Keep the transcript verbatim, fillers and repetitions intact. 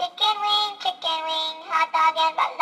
Chicken wing, chicken wing, hot dog and balloon.